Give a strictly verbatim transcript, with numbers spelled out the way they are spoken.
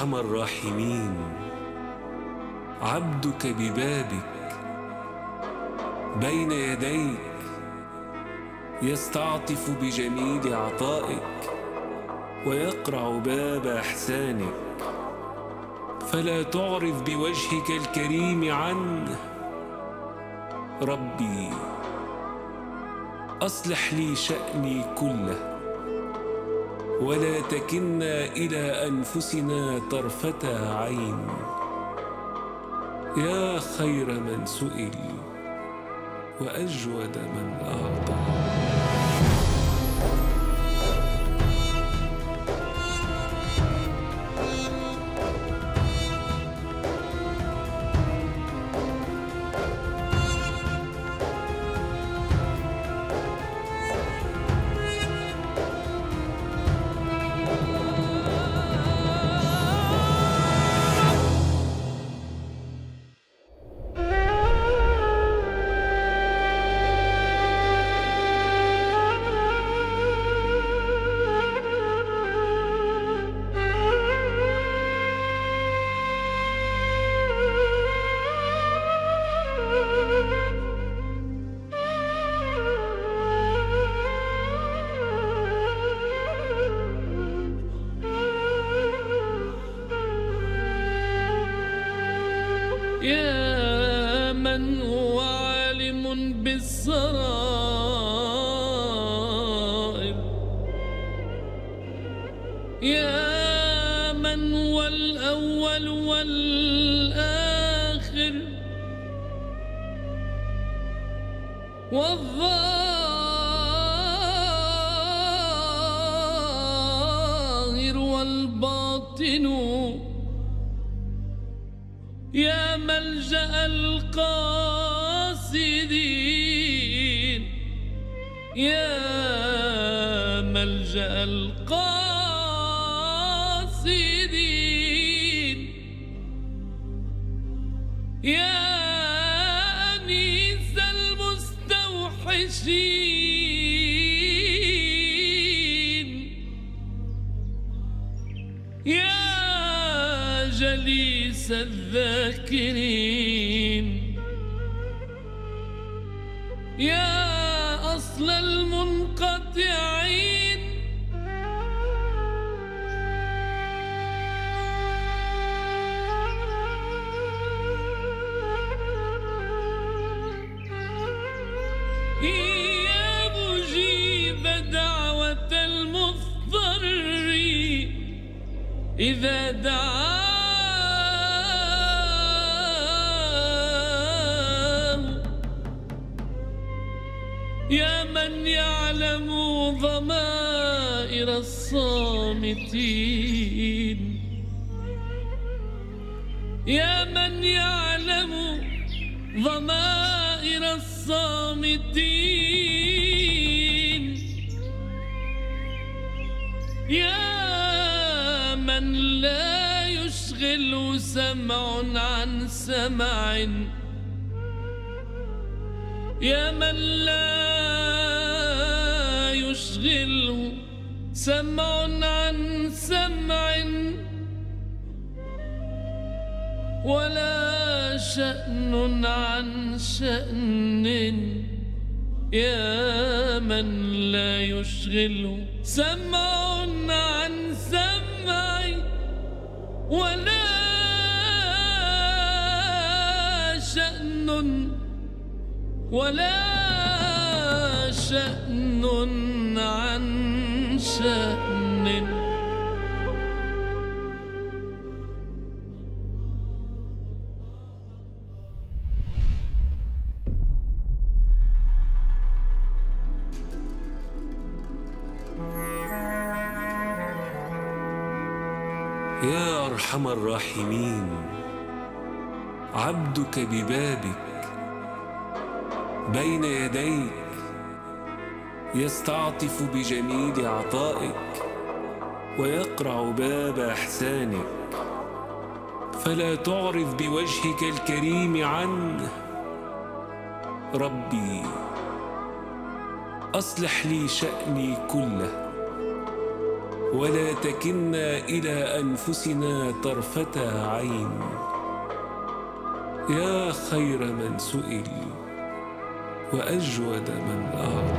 أرحم الراحمين عبدك ببابك بين يديك يستعطف بجميل عطائك ويقرع باب إحسانك، فلا تعرف بوجهك الكريم عنه. ربي أصلح لي شأني كله، ولا تكلنا إلى أنفسنا طرفة عين. يا خير من سئل وأجود من أعطى. يا من هو عالم بالسرائر، يا من هو الأول والآخر والظاهر والباطن، يا ملجأ القاصدين، يا ملجأ القاصدين، يا أنيس المستوحشين، يا جليس الذاكرين، يا أصل المنقطعين، يا مجيب دعوة المضطر إذا دعا، يا من يعلم ضمائر الصامتين، يا من يعلم ضمائر الصامتين، يا من لا يشغل سمع عن سمع، يا من لا يشغله سمع عن سمع ولا شأن عن شأن، يا من لا يشغله سمع عن سمع ولا شأن ولا شأن عن شأن. يا أرحم الراحمين عبدك ببابك بين يديك يستعطف بجميل عطائك ويقرع باب إحسانك، فلا تعرف بوجهك الكريم عنه. ربي أصلح لي شأني كله، ولا تكلنا إلى أنفسنا طرفة عين. يا خير من سئل وأجود من أعطى.